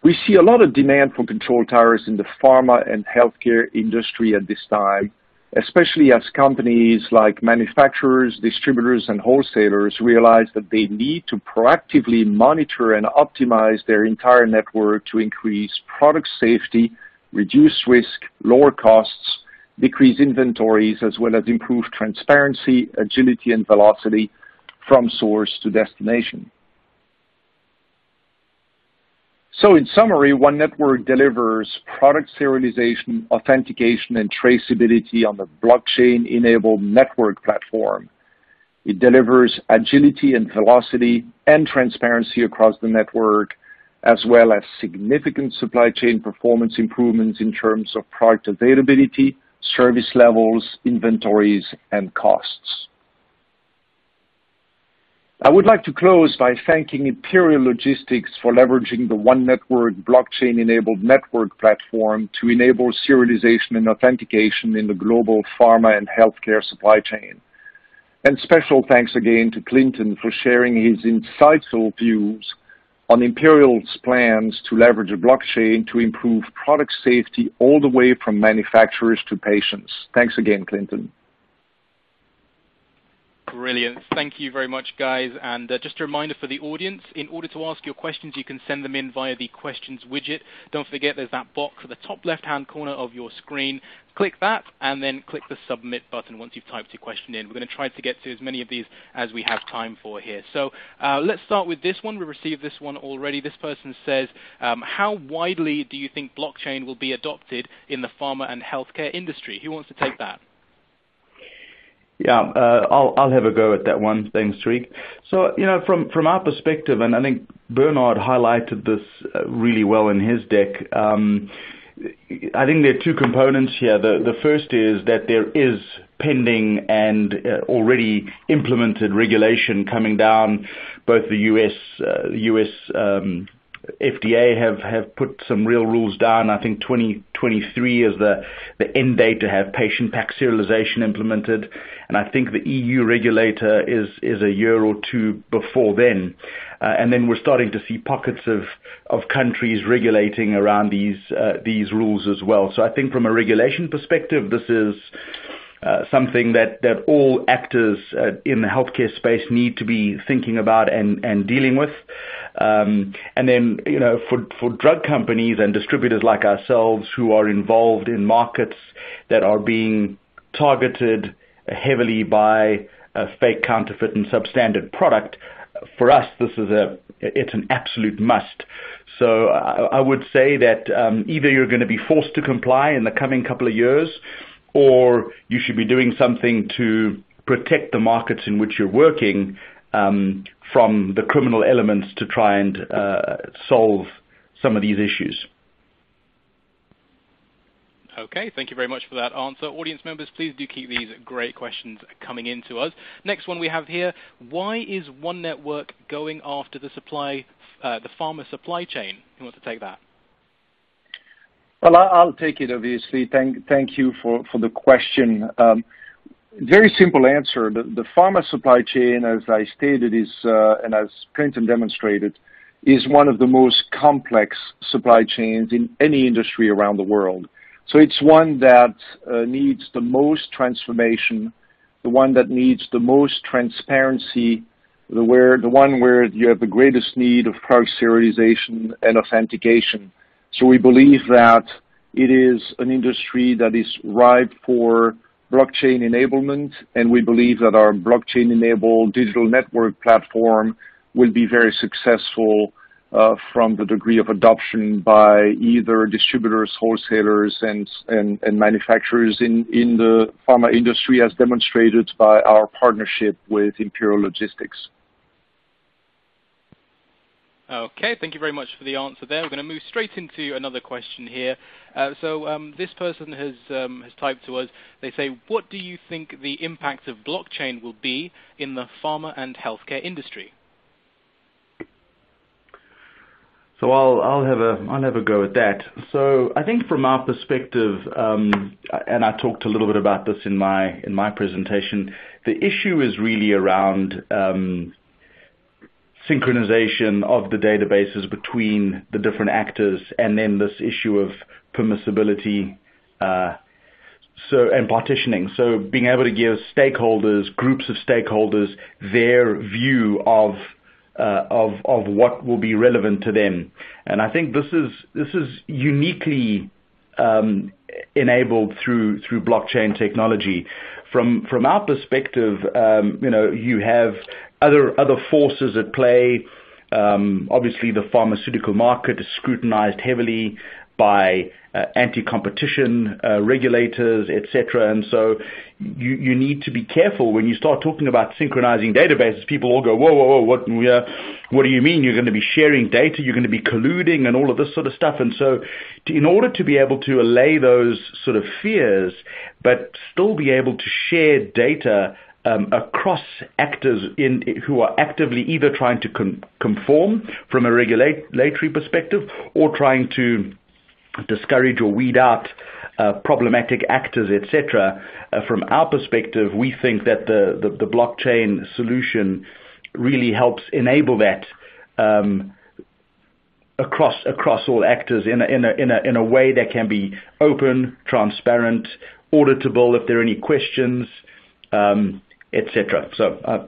We see a lot of demand for control towers in the pharma and healthcare industry at this time, especially as companies like manufacturers, distributors, and wholesalers realize that they need to proactively monitor and optimize their entire network to increase product safety, reduce risk, lower costs, decrease inventories, as well as improve transparency, agility, and velocity from source to destination. So in summary, One Network delivers product serialization, authentication, and traceability on the blockchain-enabled network platform. It delivers agility and velocity and transparency across the network, as well as significant supply chain performance improvements in terms of product availability, service levels, inventories, and costs. I would like to close by thanking Imperial Logistics for leveraging the One Network blockchain-enabled network platform to enable serialization and authentication in the global pharma and healthcare supply chain. And special thanks again to Clinton for sharing his insightful views on Imperial's plans to leverage a blockchain to improve product safety all the way from manufacturers to patients. Thanks again, Clinton. Brilliant. Thank you very much, guys. And uh, just a reminder for the audience, in order to ask your questions, you can send them in via the questions widget. Don't forget there's that box at the top left-hand corner of your screen. Click that and then click the submit button once you've typed your question in. We're going to try to get to as many of these as we have time for here. So uh, let's start with this one. We received this one already. This person says, um, how widely do you think blockchain will be adopted in the pharma and healthcare industry? Who wants to take that? Yeah, uh, I'll, I'll have a go at that one. Thanks, Tarik. So, you know, from, from our perspective, and I think Bernard highlighted this really well in his deck, um, I think there are two components here. The, the first is that there is pending and uh, already implemented regulation coming down. Both the U S, uh, U S um, F D A have, have put some real rules down. I think twenty twenty-three is the, the end date to have patient pack serialization implemented. And I think the E U regulator is, is a year or two before then. Uh, and then we're starting to see pockets of, of countries regulating around these, uh, these rules as well. So I think from a regulation perspective, this is Uh, something that, that all actors uh, in the healthcare space need to be thinking about and, and dealing with. Um, and then, you know, for, for drug companies and distributors like ourselves who are involved in markets that are being targeted heavily by uh, fake, counterfeit, and substandard product, for us, this is a it's an absolute must. So I, I would say that um, either you're going to be forced to comply in the coming couple of years, or you should be doing something to protect the markets in which you're working um, from the criminal elements to try and uh, solve some of these issues. Okay, thank you very much for that answer. Audience members, please do keep these great questions coming in to us. Next one we have here, why is One Network going after the, supply, uh, the pharma supply chain? Who wants to take that? Well, I'll take it, obviously. Thank, thank you for, for the question. Um, very simple answer. The, the pharma supply chain, as I stated, is, uh, and as Clinton demonstrated, is one of the most complex supply chains in any industry around the world. So it's one that uh, needs the most transformation, the one that needs the most transparency, the, where, the one where you have the greatest need of product serialization and authentication. So we believe that it is an industry that is ripe for blockchain enablement, and we believe that our blockchain-enabled digital network platform will be very successful uh, from the degree of adoption by either distributors, wholesalers, and, and, and manufacturers in, in the pharma industry, as demonstrated by our partnership with Imperial Logistics. Okay, thank you very much for the answer there. We're going to move straight into another question here. Uh, so um, this person has, um, has typed to us. They say, what do you think the impact of blockchain will be in the pharma and healthcare industry? So I'll, I'll, have a, I'll have a go at that. So I think from our perspective, um, and I talked a little bit about this in my, in my presentation, the issue is really around um, synchronization of the databases between the different actors, and then this issue of permissibility uh, so and partitioning. So being able to give stakeholders, groups of stakeholders, their view of Uh, of of what will be relevant to them, and I think this is this is uniquely um, enabled through through blockchain technology. From from our perspective, um, you know, you have other other forces at play. Um, obviously, the pharmaceutical market is scrutinized heavily by uh, anti-competition uh, regulators, et cetera, and so you, you need to be careful when you start talking about synchronizing databases. People all go, whoa, whoa, whoa, what, uh, what do you mean? You're going to be sharing data, you're going to be colluding, and all of this sort of stuff. And so, to, in order to be able to allay those sort of fears, but still be able to share data Um, across actors in, who are actively either trying to com conform from a regulatory perspective or trying to discourage or weed out uh, problematic actors, et cetera. Uh, from our perspective, we think that the, the, the blockchain solution really helps enable that um, across across all actors in a, in, a, in, a, in a way that can be open, transparent, auditable if there are any questions, Um, et cetera. So uh,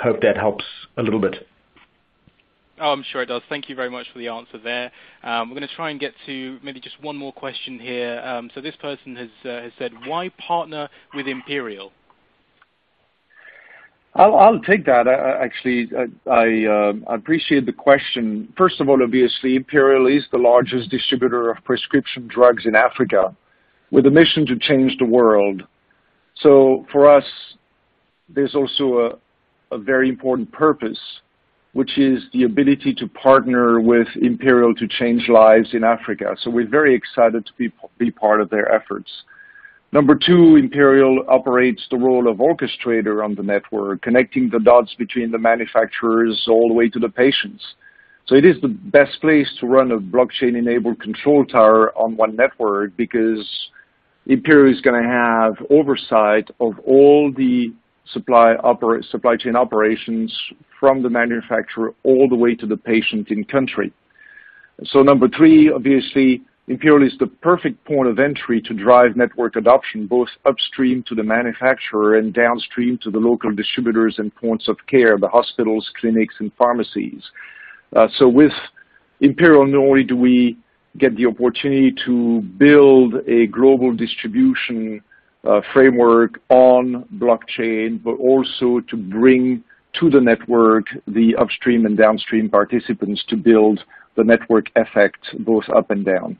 I hope that helps a little bit. Oh, I'm sure it does. Thank you very much for the answer there. Um, we're going to try and get to maybe just one more question here. Um, so this person has, uh, has said, why partner with Imperial? I'll, I'll take that. I, actually, I, I uh, appreciate the question. First of all, obviously, Imperial is the largest distributor of prescription drugs in Africa, with a mission to change the world. So for us, there's also a, a very important purpose, which is the ability to partner with Imperial to change lives in Africa. So we're very excited to be, be part of their efforts. Number two, Imperial operates the role of orchestrator on the network, connecting the dots between the manufacturers all the way to the patients. So it is the best place to run a blockchain-enabled control tower on one network, because Imperial is going to have oversight of all the supply, opera, supply chain operations from the manufacturer all the way to the patient in country. So number three, obviously, Imperial is the perfect point of entry to drive network adoption, both upstream to the manufacturer and downstream to the local distributors and points of care, the hospitals, clinics, and pharmacies. Uh, so with Imperial, not only do we get the opportunity to build a global distribution uh, framework on blockchain, but also to bring to the network the upstream and downstream participants to build the network effect both up and down.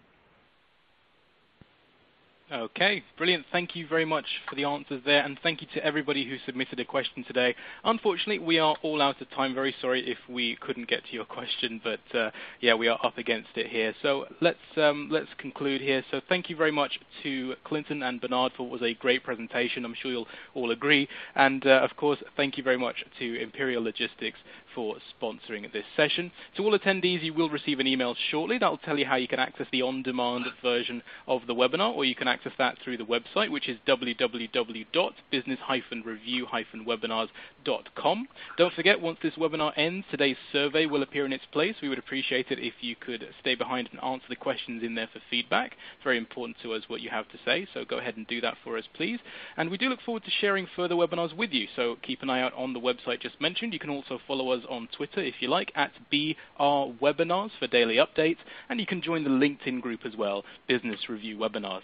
Okay, brilliant. Thank you very much for the answers there, and thank you to everybody who submitted a question today. Unfortunately, we are all out of time. Very sorry if we couldn't get to your question, but uh, yeah, we are up against it here. So let's um, let's conclude here. So thank you very much to Clinton and Bernard for what was a great presentation. I'm sure you'll all agree. And uh, of course, thank you very much to Imperial Logistics for sponsoring this session. To all attendees, you will receive an email shortly that will tell you how you can access the on-demand version of the webinar, or you can access access that through the website, which is w w w dot business dash review dash webinars dot com. Don't forget, once this webinar ends, today's survey will appear in its place. We would appreciate it if you could stay behind and answer the questions in there for feedback. It's very important to us what you have to say, so go ahead and do that for us, please. And we do look forward to sharing further webinars with you, so keep an eye out on the website just mentioned. You can also follow us on Twitter, if you like, at B R Webinars for daily updates, and you can join the LinkedIn group as well, Business Review Webinars.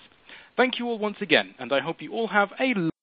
Thank you all once again, and I hope you all have a